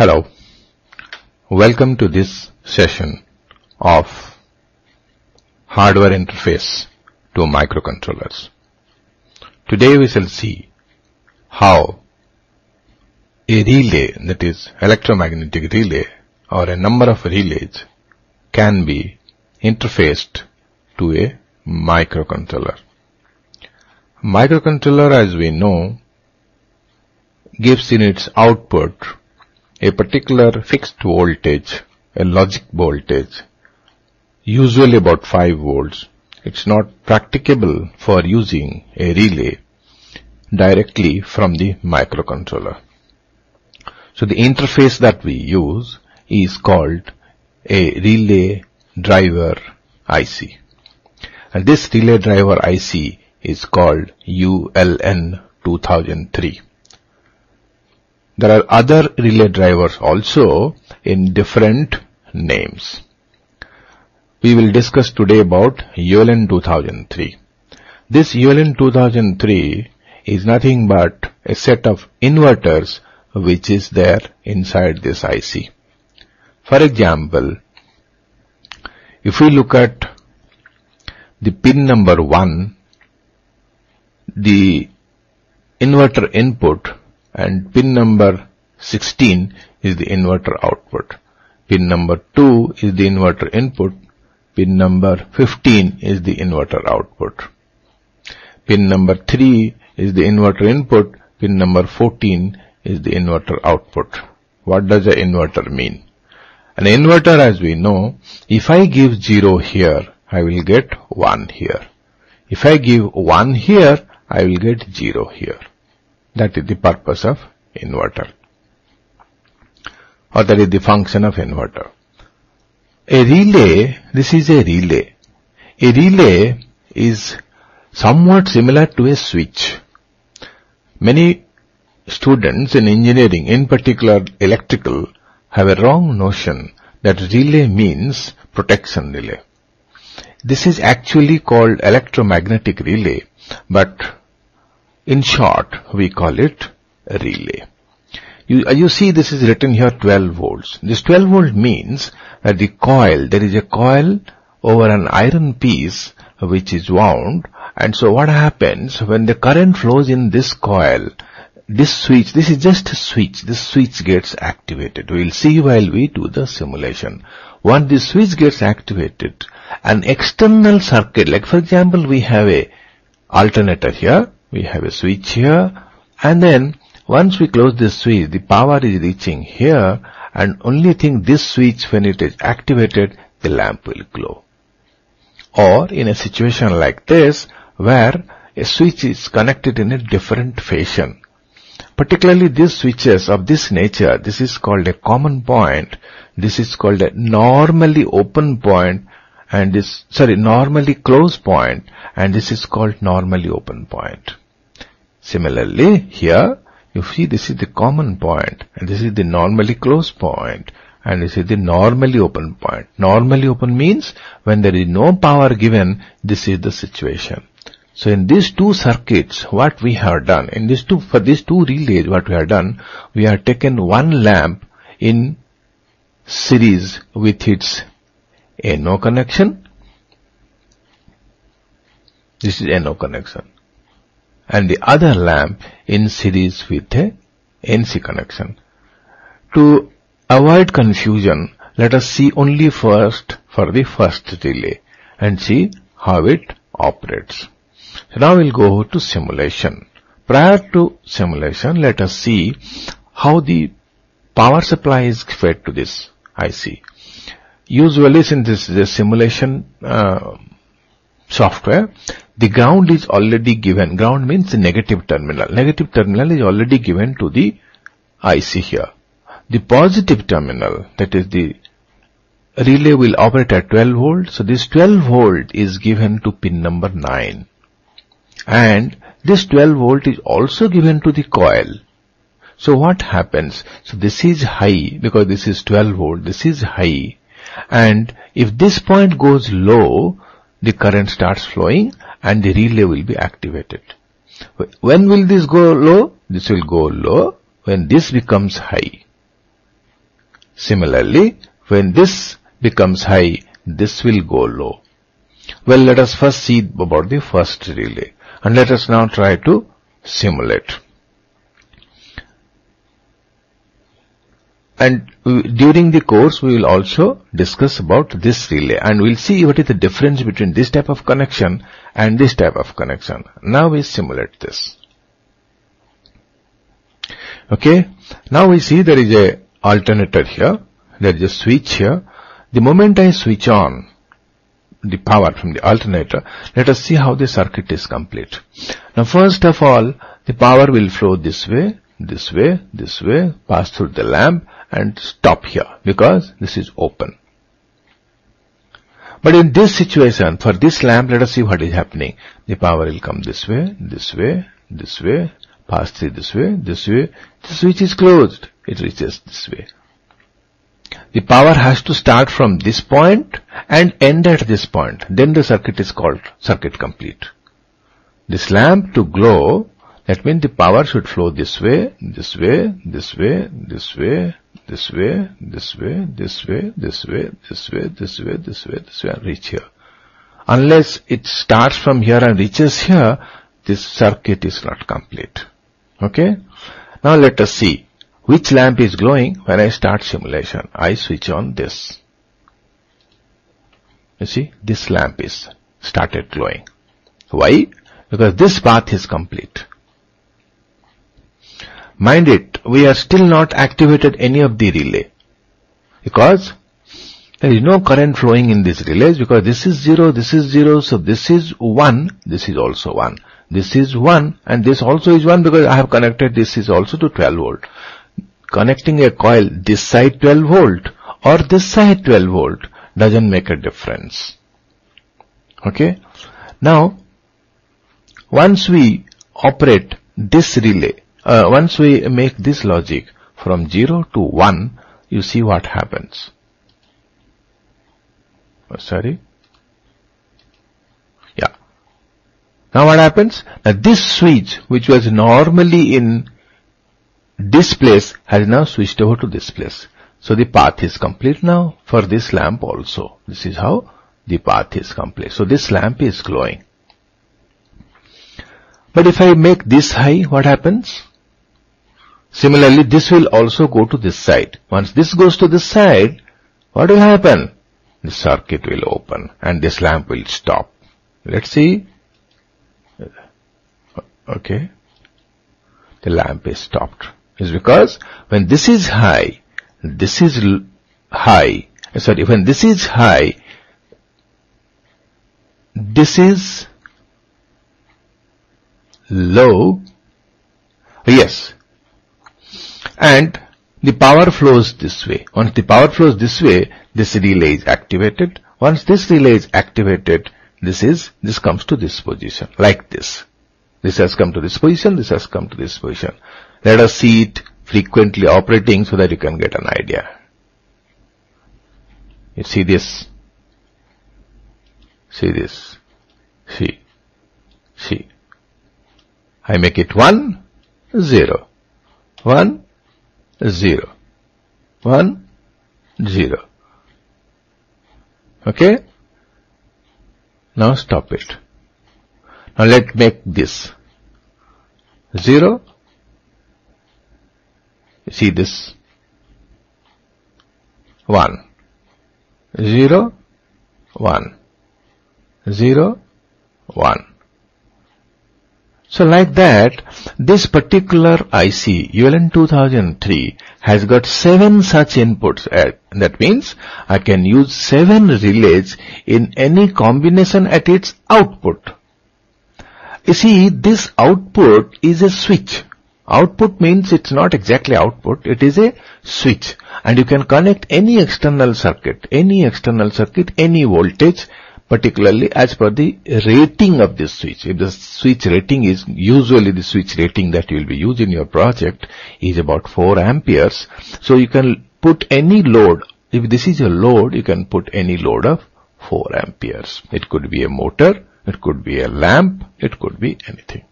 Hello, welcome to this session of hardware interface to microcontrollers. Today we shall see how a relay, that is electromagnetic relay or a number of relays, can be interfaced to a microcontroller. Microcontroller, as we know, gives in its output a particular fixed voltage, a logic voltage, usually about 5 volts. It's not practicable for using a relay directly from the microcontroller. So the interface that we use is called a relay driver IC. And this relay driver IC is called ULN2003. There are other relay drivers also in different names. We will discuss today about ULN2003. This ULN2003 is nothing but a set of inverters which is there inside this IC. For example, if we look at the pin number 1, the inverter input, and pin number 16 is the inverter output. Pin number 2 is the inverter input. Pin number 15 is the inverter output. Pin number 3 is the inverter input. Pin number 14 is the inverter output. What does an inverter mean? An inverter, as we know, if I give 0 here, I will get 1 here. If I give 1 here, I will get 0 here. That is the purpose of inverter, or that is the function of inverter. A relay, this is a relay. A relay is somewhat similar to a switch. Many students in engineering, in particular electrical, have a wrong notion that relay means protection relay. This is actually called electromagnetic relay, but in short, we call it a relay. You see, this is written here 12 volts. This 12 volt means that the coil, there is a coil over an iron piece which is wound, and so what happens when the current flows in this coil, this switch, this is just a switch, this switch gets activated. We will see while we do the simulation. Once this switch gets activated, an external circuit, like for example, we have a alternator here, we have a switch here, and then once we close this switch, the power is reaching here, and only thing, this switch, when it is activated, the lamp will glow. Or in a situation like this, where a switch is connected in a different fashion, particularly these switches of this nature, this is called a common point, this is called a normally open point, and this, sorry, normally closed point, and this is called normally open point. Similarly, here, you see this is the common point, and this is the normally closed point, and this is the normally open point. Normally open means when there is no power given, this is the situation. So in these two circuits, what we have done, in these two, for these two relays, what we have done, we have taken one lamp in series with its NO connection. This is NO connection. And the other lamp in series with a NC connection. To avoid confusion, let us see only first for the first relay and see how it operates. So now we'll go to simulation. Prior to simulation, let us see how the power supply is fed to this IC. Usually, since this is a simulation software, the ground is already given. Ground means the negative terminal. Negative terminal is already given to the IC here. The positive terminal, that is the relay, will operate at 12 volt. So this 12 volt is given to pin number 9. And this 12 volt is also given to the coil. So what happens? So this is high, because this is 12 volt, this is high. And if this point goes low, the current starts flowing and the relay will be activated. When will this go low? This will go low when this becomes high. Similarly, when this becomes high, this will go low. Well, let us first see about the first relay, and let us now try to simulate. And during the course, we will also discuss about this relay, and we'll see what is the difference between this type of connection and this type of connection. Now we simulate this. Okay. Now we see there is a alternator here. There is a switch here. The moment I switch on the power from the alternator, let us see how the circuit is complete. Now, first of all, the power will flow this way, this way, this way, pass through the lamp and stop here because this is open. But in this situation, for this lamp, let us see what is happening. The power will come this way, this way, this way, pass through this way, this way. The switch is closed. It reaches this way. The power has to start from this point and end at this point. Then the circuit is called circuit complete. This lamp to glow, that means the power should flow this way, this way, this way, this way, this way, this way, this way, this way, this way, this way, this way, this way, and reach here. Unless it starts from here and reaches here, this circuit is not complete. Okay? Now let us see which lamp is glowing when I start simulation. I switch on this. You see, this lamp is started glowing. Why? Because this path is complete. Mind it, we have still not activated any of the relay, because there is no current flowing in this relays, because this is zero, so this is one, this is also one. This is one and this also is one, because I have connected this is also to 12 volt. Connecting a coil this side 12 volt or this side 12 volt doesn't make a difference. Okay. Now, once we operate this relay, once we make this logic from 0 to 1, you see what happens. Now what happens? Now this switch, which was normally in this place, has now switched over to this place. So the path is complete now for this lamp also. This is how the path is complete. So this lamp is glowing. But if I make this high, what happens? Similarly, this will also go to this side. Once this goes to this side, what will happen? The circuit will open and this lamp will stop. Let's see. Okay. The lamp is stopped. It's because when this is high, this is high. Sorry, when this is high, this is low. Yes. And the power flows this way. Once the power flows this way, this relay is activated. Once this relay is activated, this comes to this position, like this. This has come to this position, this has come to this position. Let us see it frequently operating so that you can get an idea. You see this. See this. See. See. I make it 1, 0. 1, 0. 1, 0. Okay? Now stop it. Now let's make this 0. See this 1 0 1 0 1. So like that, this particular IC ULN2003 has got 7 such inputs. That means I can use 7 relays in any combination at its output. You see, this output is a switch. Output means it's not exactly output, it is a switch. And you can connect any external circuit, any voltage, particularly as per the rating of this switch. If the switch rating is, usually the switch rating that you will be using in your project is about 4 amperes. So you can put any load. If this is a load, you can put any load of 4 amperes. It could be a motor. It could be a lamp, it could be anything.